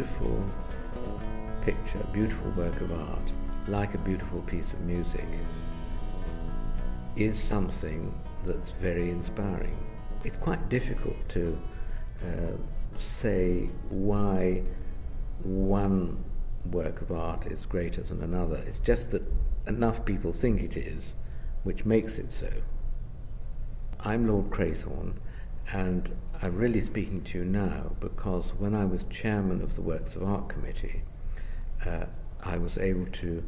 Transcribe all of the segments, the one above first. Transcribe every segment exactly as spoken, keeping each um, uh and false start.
beautiful picture, beautiful work of art, like a beautiful piece of music, is something that's very inspiring. It's quite difficult to uh, say why one work of art is greater than another. It's just that enough people think it is, which makes it so. I'm Lord Crathorne, and I'm really speaking to you now because when I was chairman of the Works of Art Committee, uh, I was able to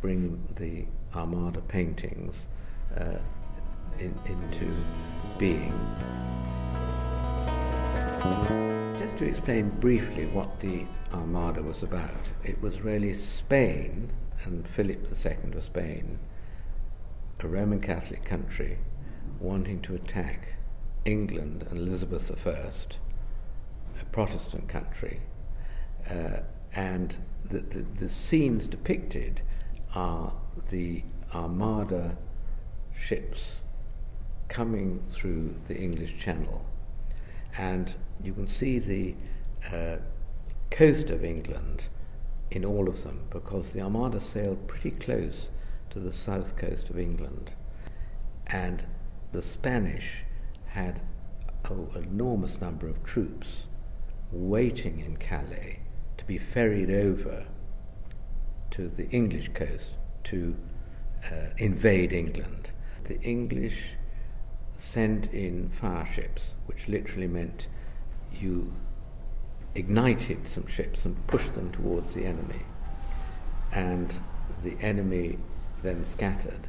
bring the Armada paintings uh, in, into being. Just to explain briefly what the Armada was about, it was really Spain and Philip the Second of Spain, a Roman Catholic country, wanting to attack England and Elizabeth the First, a Protestant country, uh, and the, the, the scenes depicted are the Armada ships coming through the English Channel, and you can see the uh, coast of England in all of them because the Armada sailed pretty close to the south coast of England, and the Spanish had an enormous number of troops waiting in Calais to be ferried over to the English coast to uh, invade England. The English sent in fireships, which literally meant you ignited some ships and pushed them towards the enemy, and the enemy then scattered.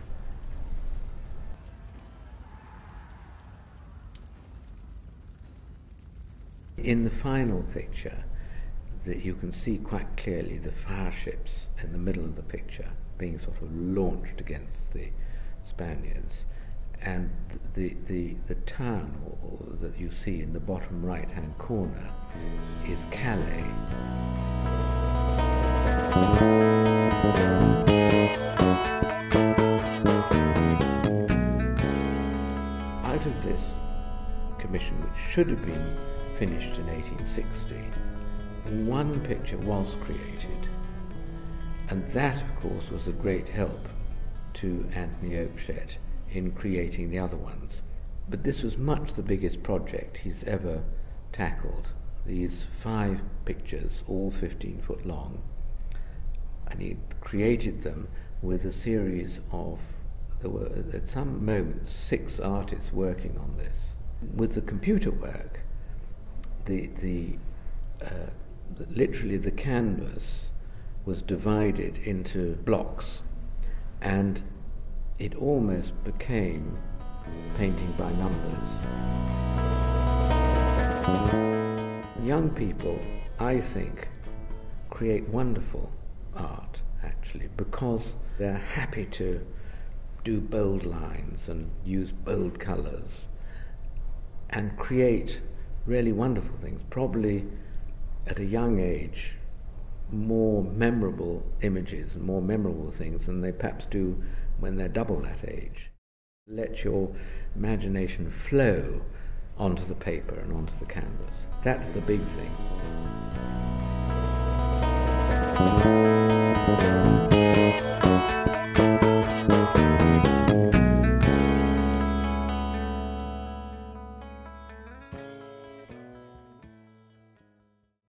In the final picture, that you can see quite clearly the fireships in the middle of the picture being sort of launched against the Spaniards, and the the, the town that you see in the bottom right hand corner is Calais. Out of this commission, which should have been finished in eighteen sixty, one picture was created, and that of course was a great help to Anthony Oakshett in creating the other ones. But this was much the biggest project he's ever tackled. These five pictures, all fifteen foot long, and he created them with a series of, there were at some moments six artists working on this. With the computer work, the, the uh, literally the canvas was divided into blocks, and it almost became painting by numbers. Young people, I think, create wonderful art, actually, because they're happy to do bold lines and use bold colours and create really wonderful things, probably at a young age, more memorable images and more memorable things than they perhaps do when they're double that age. Let your imagination flow onto the paper and onto the canvas. That's the big thing.